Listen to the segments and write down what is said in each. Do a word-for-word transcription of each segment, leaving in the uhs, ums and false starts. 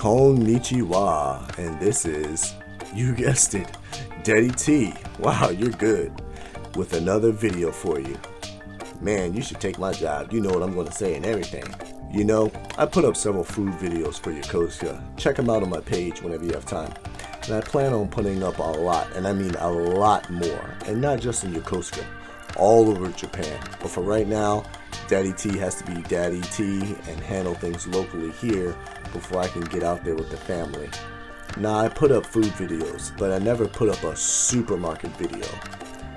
Konnichiwa, and this is, you guessed it, Daddy T. Wow, you're good. With another video for you. Man, you should take my job. You know what I'm going to say and everything. You know, I put up several food videos for Yokosuka. Check them out on my page whenever you have time. And I plan on putting up a lot, and I mean a lot more. And not just in Yokosuka, all over Japan. But for right now, Daddy T has to be Daddy T and handle things locally here before I can get out there with the family. Now, I put up food videos, but I never put up a supermarket video.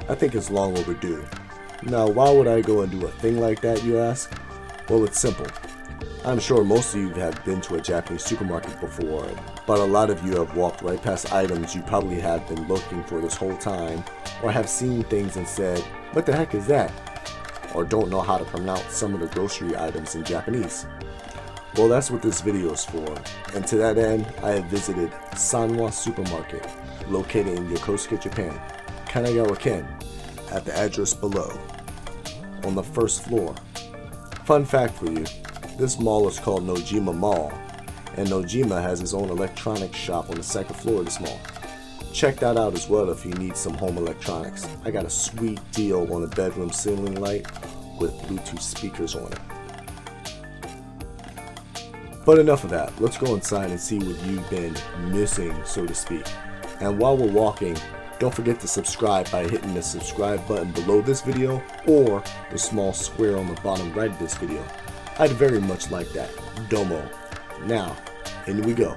I think it's long overdue. Now, why would I go and do a thing like that, you ask? Well, it's simple. I'm sure most of you have been to a Japanese supermarket before, but a lot of you have walked right past items you probably have been looking for this whole time, or have seen things and said, "What the heck is that?" or don't know how to pronounce some of the grocery items in Japanese. Well, that's what this video is for, and to that end, I have visited Sanwa Supermarket, located in Yokosuka, Japan, Kanagawa-ken, at the address below, on the first floor. Fun fact for you, this mall is called Nojima Mall, and Nojima has his own electronics shop on the second floor of this mall. Check that out as well if you need some home electronics. I got a sweet deal on a bedroom ceiling light with Bluetooth speakers on it. But enough of that, let's go inside and see what you've been missing, so to speak. And while we're walking, don't forget to subscribe by hitting the subscribe button below this video or the small square on the bottom right of this video. I'd very much like that. Domo. Now, in we go.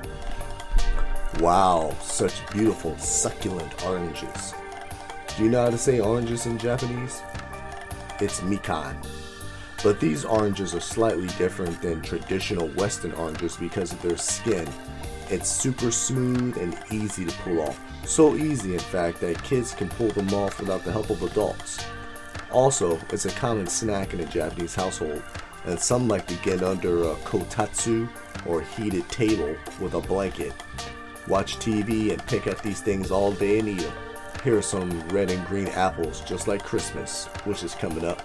Wow, such beautiful, succulent oranges. Do you know how to say oranges in Japanese? It's mikan. But these oranges are slightly different than traditional Western oranges because of their skin. It's super smooth and easy to pull off. So easy, in fact, that kids can pull them off without the help of adults. Also, it's a common snack in a Japanese household, and some like to get under a kotatsu or heated table with a blanket. Watch T V and pick at these things all day and eat them. Here are some red and green apples, just like Christmas, which is coming up.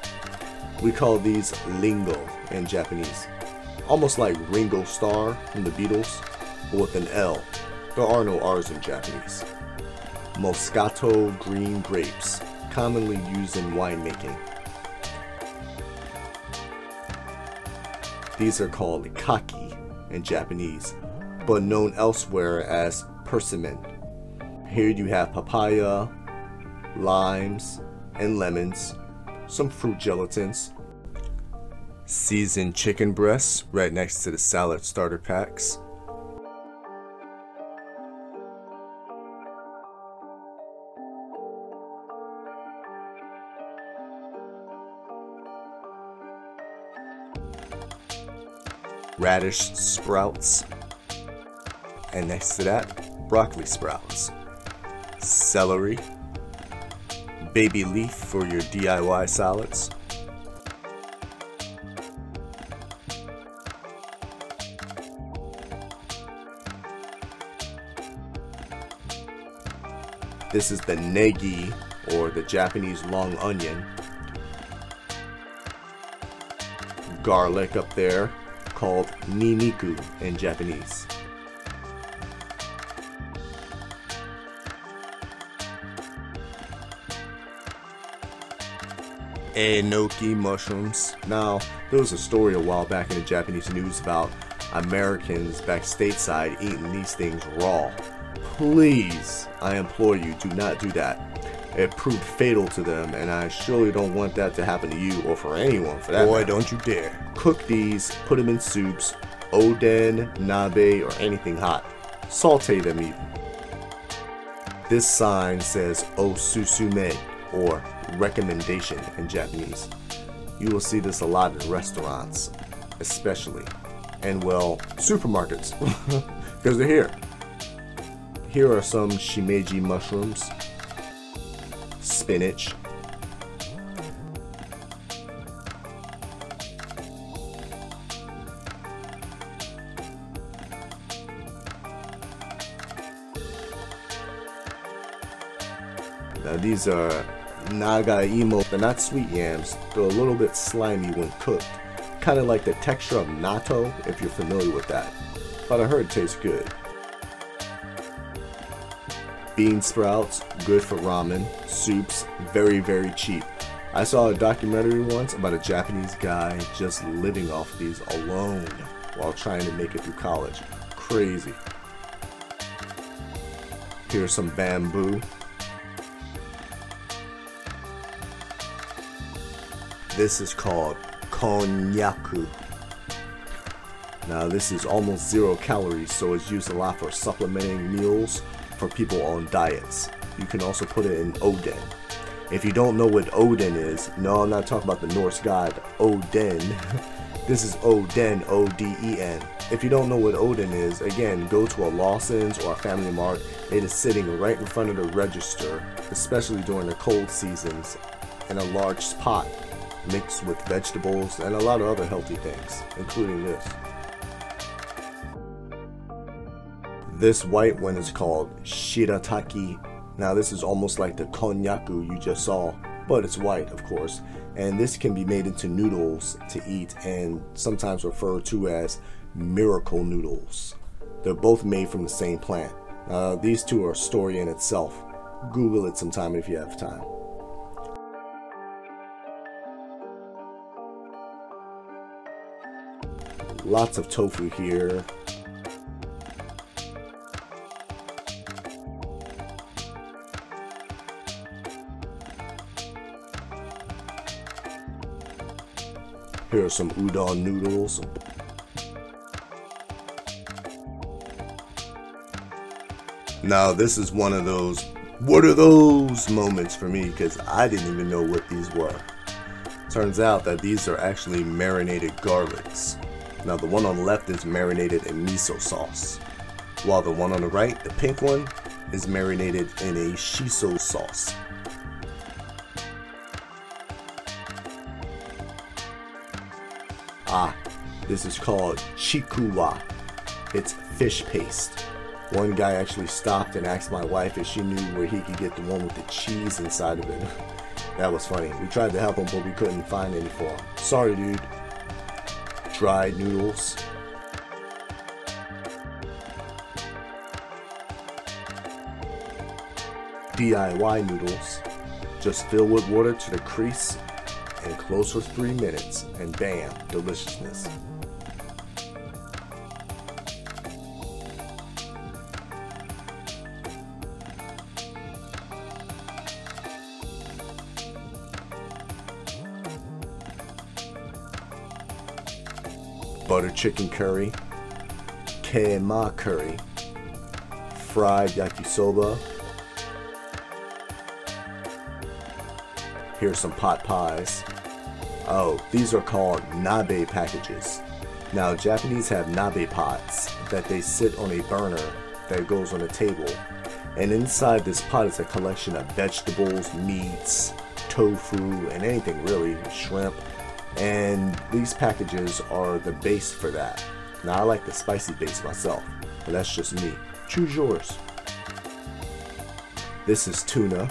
We call these lingo in Japanese. Almost like Ringo Starr from the Beatles, but with an L. There are no R's in Japanese. Moscato green grapes, commonly used in winemaking. These are called kaki in Japanese, but known elsewhere as persimmon. Here you have papaya, limes, and lemons, some fruit gelatins, seasoned chicken breasts right next to the salad starter packs, radish sprouts, and next to that, broccoli sprouts, celery, baby leaf for your D I Y salads, this is the negi, or the Japanese long onion, garlic up there, called niniku in Japanese. Enoki mushrooms. Now, there was a story a while back in the Japanese news about Americans back stateside eating these things raw. Please, I implore you, do not do that. It proved fatal to them, and I surely don't want that to happen to you or for anyone for that. Boy, don't you dare. Cook these, put them in soups, oden, nabe, or anything hot. Saute them even. This sign says osusume, or recommendation in Japanese. You will see this a lot in restaurants, especially, and well, supermarkets, because they're here. Here are some shimeji mushrooms, spinach, now these are nagaimo, they're not sweet yams, they're a little bit slimy when cooked, kind of like the texture of natto if you're familiar with that. but I heard it tastes good. Bean sprouts, good for ramen, soups, very, very cheap. I saw a documentary once about a Japanese guy just living off these alone while trying to make it through college. Crazy. Here's some bamboo. This is called konnyaku. Now this is almost zero calories, so it's used a lot for supplementing meals for people on diets. You can also put it in oden. If you don't know what oden is, no, I'm not talking about the Norse god Oden. This is oden, O D E N. If you don't know what oden is, again, go to a Lawson's or a Family Mart. It is sitting right in front of the register, especially during the cold seasons, in a large pot mixed with vegetables and a lot of other healthy things, including this. This white one is called shirataki. Now this is almost like the konnyaku you just saw, but it's white, of course. And this can be made into noodles to eat and sometimes referred to as miracle noodles. They're both made from the same plant. Uh, these two are a story in itself. Google it sometime if you have time. Lots of tofu here. Here are some udon noodles. Now this is one of those "what are those" moments for me, because I didn't even know what these were. Turns out that these are actually marinated garlics. Now the one on the left is marinated in miso sauce, while the one on the right, the pink one, is marinated in a shiso sauce. Ah, this is called chikuwa. It's fish paste. One guy actually stopped and asked my wife if she knew where he could get the one with the cheese inside of it. That was funny. We tried to help him, but we couldn't find any for him. Sorry, dude. Dried noodles. D I Y noodles. Just fill with water to the crease and close for three minutes, and bam, deliciousness. Butter chicken curry, keema curry, fried yakisoba. Here's some pot pies. Oh, these are called nabe packages. Now, Japanese have nabe pots that they sit on a burner that goes on a table. And inside this pot is a collection of vegetables, meats, tofu, and anything really, shrimp. And these packages are the base for that. Now, I like the spicy base myself, but that's just me. Choose yours. This is tuna.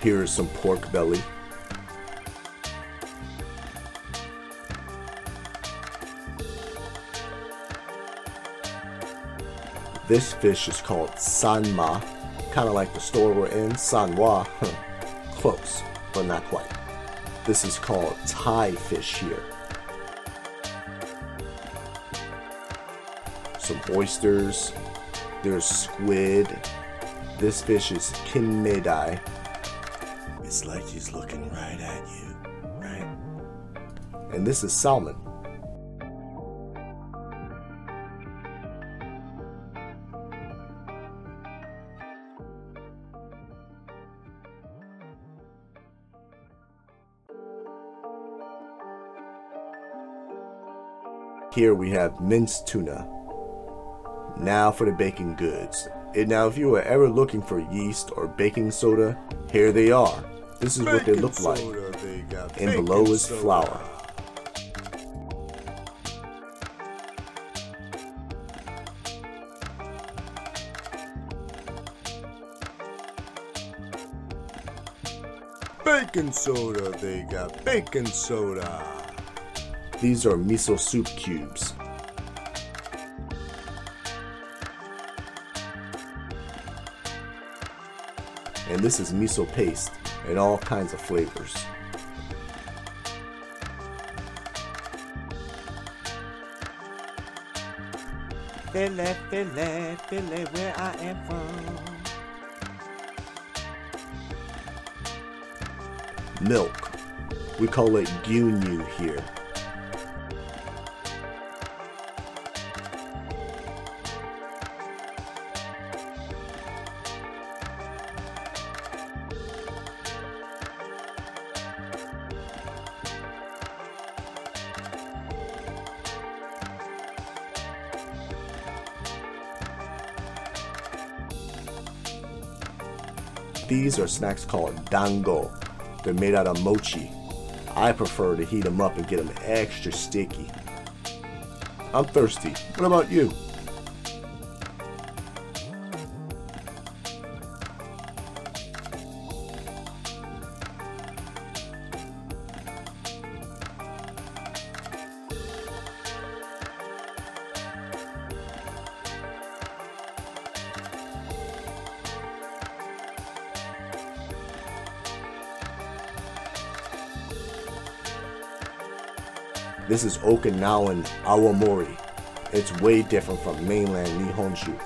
Here is some pork belly. This fish is called sanwa, kind of like the store we're in, Sanwa. Close, but not quite. This is called Thai fish here. Some oysters. There's squid. This fish is kinmedai. It's like he's looking right at you, right? And this is salmon. Here we have minced tuna. Now for the baking goods. And now if you are ever looking for yeast or baking soda, here they are. This is what they look like, and below is flour. baking soda, they got baking soda. These are miso soup cubes. And this is miso paste and all kinds of flavors. Philly, Philly, Philly, where I am from. Milk. We call it gyunyu here. These are snacks called dango. They're made out of mochi. I prefer to heat them up and get them extra sticky. I'm thirsty. What about you? This is Okinawan awamori. It's way different from mainland nihonshu.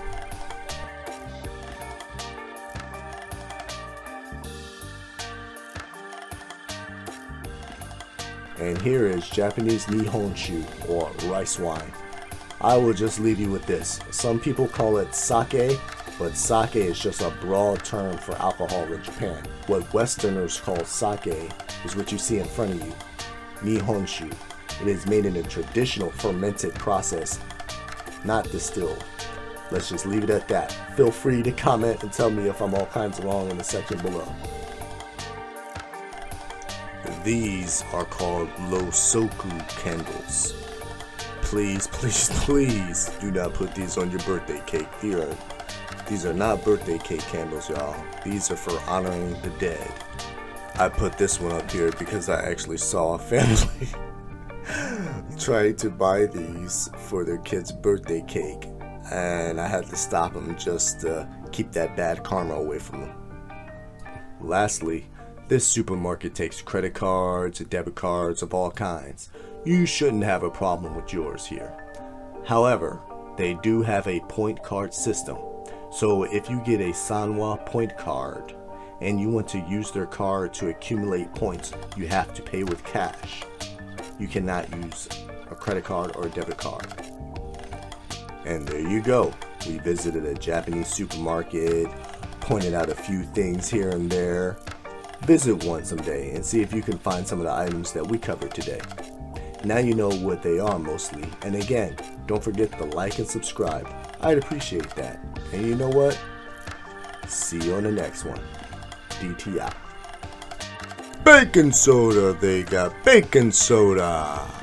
And here is Japanese nihonshu, or rice wine. I will just leave you with this. Some people call it sake, but sake is just a broad term for alcohol in Japan. What Westerners call sake is what you see in front of you, nihonshu. It is made in a traditional fermented process, not distilled. Let's just leave it at that. Feel free to comment and tell me if I'm all kinds of wrong in the section below. These are called Lawson's candles. Please, please, please do not put these on your birthday cake. These are, these are not birthday cake candles, y'all. These are for honoring the dead. I put this one up here because I actually saw a family trying to buy these for their kid's birthday cake, and I had to stop them just to keep that bad karma away from them. Lastly, this supermarket takes credit cards, debit cards of all kinds. You shouldn't have a problem with yours here. However, they do have a point card system, so if you get a Sanwa point card and you want to use their card to accumulate points, you have to pay with cash. You cannot use a credit card or a debit card. And there you go. We visited a Japanese supermarket, pointed out a few things here and there. Visit one someday and see if you can find some of the items that we covered today. Now you know what they are mostly. And again, don't forget to like and subscribe. I'd appreciate that. And you know what? See you on the next one. D T out. Baking soda, they got baking soda.